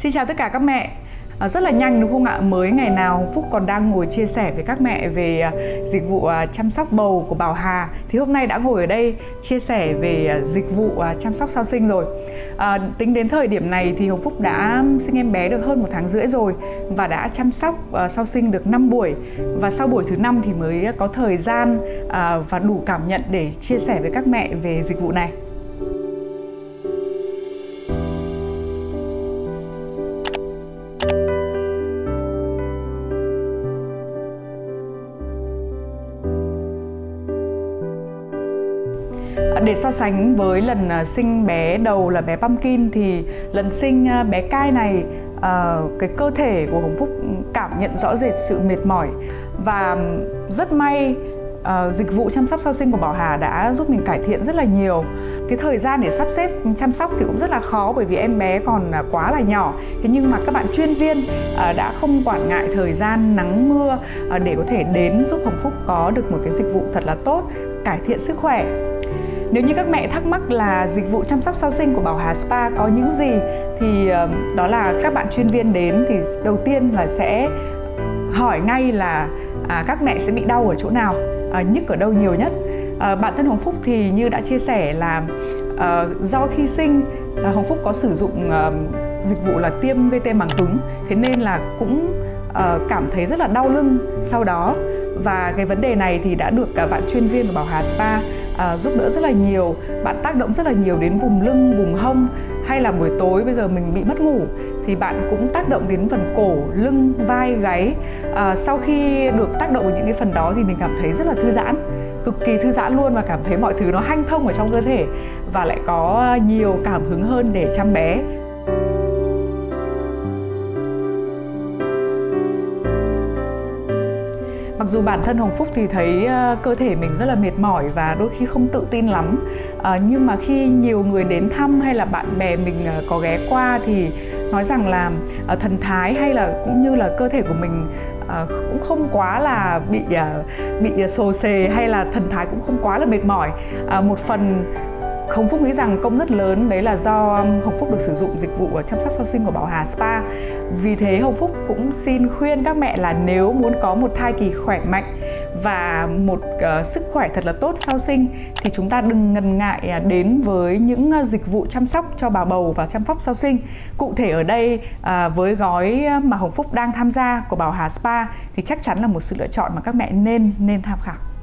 Xin chào tất cả các mẹ. Rất là nhanh đúng không ạ? Mới ngày nào Phúc còn đang ngồi chia sẻ với các mẹ về dịch vụ chăm sóc bầu của Bảo Hà, thì hôm nay đã ngồi ở đây chia sẻ về dịch vụ chăm sóc sau sinh rồi. Tính đến thời điểm này thì Hồng Phúc đã sinh em bé được hơn 1,5 tháng rồi và đã chăm sóc sau sinh được 5 buổi, và sau buổi thứ 5 thì mới có thời gian và đủ cảm nhận để chia sẻ với các mẹ về dịch vụ này. Để so sánh với lần sinh bé đầu là bé Pumpkin thì lần sinh bé Kai này, cái cơ thể của Hồng Phúc cảm nhận rõ rệt sự mệt mỏi. Và rất may dịch vụ chăm sóc sau sinh của Bảo Hà đã giúp mình cải thiện rất là nhiều. Cái thời gian để sắp xếp chăm sóc thì cũng rất là khó bởi vì em bé còn quá là nhỏ. Thế nhưng mà các bạn chuyên viên đã không quản ngại thời gian nắng mưa để có thể đến giúp Hồng Phúc có được một cái dịch vụ thật là tốt, cải thiện sức khỏe. Nếu như các mẹ thắc mắc là dịch vụ chăm sóc sau sinh của Bảo Hà Spa có những gì, thì đó là các bạn chuyên viên đến thì đầu tiên là sẽ hỏi ngay là các mẹ sẽ bị đau ở chỗ nào, nhức ở đâu nhiều nhất. Bản thân Hồng Phúc thì như đã chia sẻ là do khi sinh Hồng Phúc có sử dụng dịch vụ là tiêm gây tê màng cứng, thế nên là cũng cảm thấy rất là đau lưng sau đó. Và cái vấn đề này thì đã được bạn chuyên viên của Bảo Hà Spa giúp đỡ rất là nhiều. Bạn tác động rất là nhiều đến vùng lưng, vùng hông, hay là buổi tối bây giờ mình bị mất ngủ thì bạn cũng tác động đến phần cổ, lưng, vai, gáy. Sau khi được tác động vào những cái phần đó thì mình cảm thấy rất là thư giãn, cực kỳ thư giãn luôn, và cảm thấy mọi thứ nó hanh thông ở trong cơ thể và lại có nhiều cảm hứng hơn để chăm bé. Mặc dù bản thân Hồng Phúc thì thấy cơ thể mình rất là mệt mỏi và đôi khi không tự tin lắm, nhưng mà khi nhiều người đến thăm hay là bạn bè mình có ghé qua thì nói rằng là thần thái hay là cũng như là cơ thể của mình cũng không quá là bị xồ xề, hay là thần thái cũng không quá là mệt mỏi. Một phần Hồng Phúc nghĩ rằng công rất lớn đấy là do Hồng Phúc được sử dụng dịch vụ chăm sóc sau sinh của Bảo Hà Spa. Vì thế Hồng Phúc cũng xin khuyên các mẹ là nếu muốn có một thai kỳ khỏe mạnh và một sức khỏe thật là tốt sau sinh thì chúng ta đừng ngần ngại đến với những dịch vụ chăm sóc cho bà bầu và chăm sóc sau sinh. Cụ thể ở đây với gói mà Hồng Phúc đang tham gia của Bảo Hà Spa thì chắc chắn là một sự lựa chọn mà các mẹ nên tham khảo.